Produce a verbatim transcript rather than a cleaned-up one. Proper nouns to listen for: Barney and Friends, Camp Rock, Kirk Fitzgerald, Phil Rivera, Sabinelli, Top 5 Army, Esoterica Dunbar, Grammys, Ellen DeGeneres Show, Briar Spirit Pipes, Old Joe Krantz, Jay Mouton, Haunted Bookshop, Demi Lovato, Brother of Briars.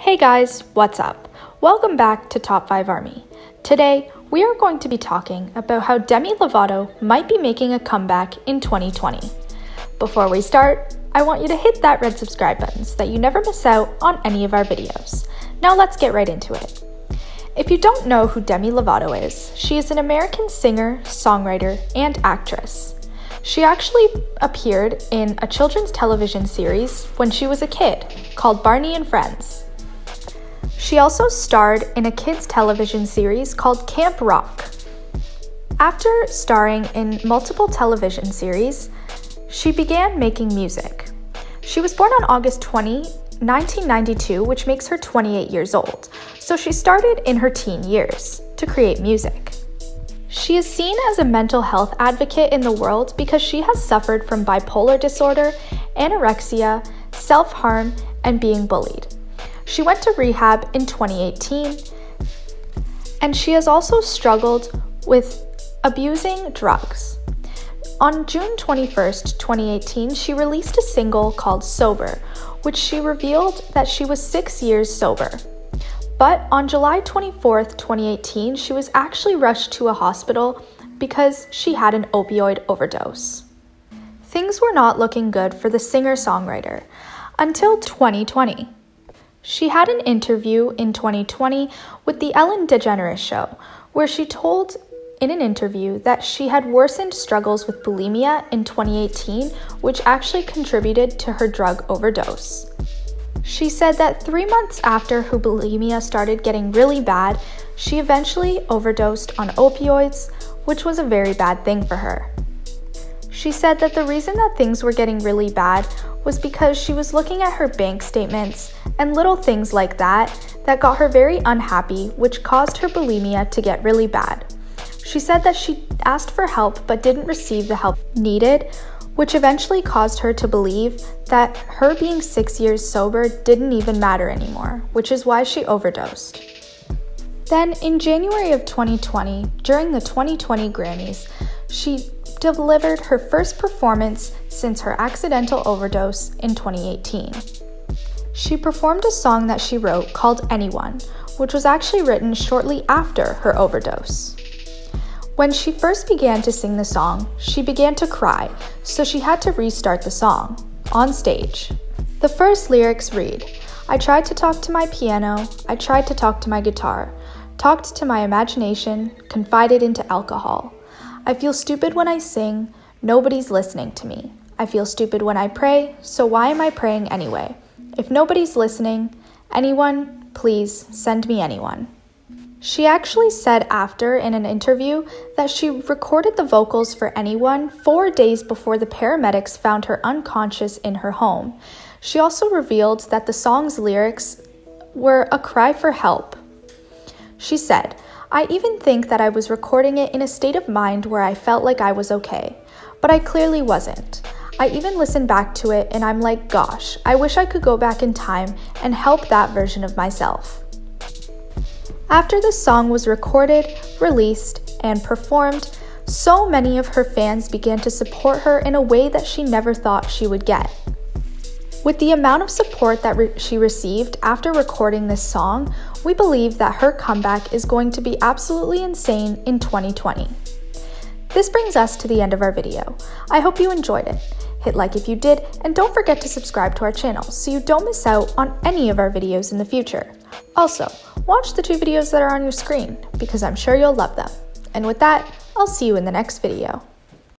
Hey guys, what's up? Welcome back to Top five Army. Today, we are going to be talking about how Demi Lovato might be making a comeback in twenty twenty. Before we start, I want you to hit that red subscribe button so that you never miss out on any of our videos. Now let's get right into it. If you don't know who Demi Lovato is, she is an American singer, songwriter, and actress. She actually appeared in a children's television series when she was a kid called Barney and Friends. She also starred in a kids' television series called Camp Rock. After starring in multiple television series, she began making music. She was born on August twentieth, nineteen ninety-two, which makes her twenty-eight years old, so she started in her teen years to create music. She is seen as a mental health advocate in the world because she has suffered from bipolar disorder, anorexia, self-harm, and being bullied. She went to rehab in twenty eighteen, and she has also struggled with abusing drugs. On June twenty-first, twenty eighteen, she released a single called Sober, which she revealed that she was six years sober. But on July twenty-fourth, twenty eighteen, she was actually rushed to a hospital because she had an opioid overdose. Things were not looking good for the singer-songwriter until twenty twenty. She had an interview in twenty twenty with the Ellen DeGeneres Show, where she told in an interview that she had worsened struggles with bulimia in twenty eighteen, which actually contributed to her drug overdose. She said that three months after her bulimia started getting really bad, she eventually overdosed on opioids, which was a very bad thing for her. She said that the reason that things were getting really bad was because she was looking at her bank statements and little things like that that got her very unhappy, which caused her bulimia to get really bad. She said that she asked for help but didn't receive the help needed, which eventually caused her to believe that her being six years sober didn't even matter anymore, which is why she overdosed. Then in January of twenty twenty, during the twenty twenty Grammys, she delivered her first performance since her accidental overdose in twenty eighteen. She performed a song that she wrote called Anyone, which was actually written shortly after her overdose. When she first began to sing the song, she began to cry, so she had to restart the song on stage. The first lyrics read, "I tried to talk to my piano, I tried to talk to my guitar, talked to my imagination, confided into alcohol. I feel stupid when I sing, nobody's listening to me. I feel stupid when I pray, so why am I praying anyway? If nobody's listening, anyone, please send me anyone." She actually said after in an interview that she recorded the vocals for Anyone four days before the paramedics found her unconscious in her home. She also revealed that the song's lyrics were a cry for help. She said, "I even think that I was recording it in a state of mind where I felt like I was okay, but I clearly wasn't. I even listened back to it and I'm like, gosh, I wish I could go back in time and help that version of myself." After the song was recorded, released, and performed, so many of her fans began to support her in a way that she never thought she would get. With the amount of support that re- she received after recording this song, we believe that her comeback is going to be absolutely insane in twenty twenty. This brings us to the end of our video. I hope you enjoyed it. Hit like if you did, and don't forget to subscribe to our channel so you don't miss out on any of our videos in the future. Also, watch the two videos that are on your screen because I'm sure you'll love them. And with that, I'll see you in the next video.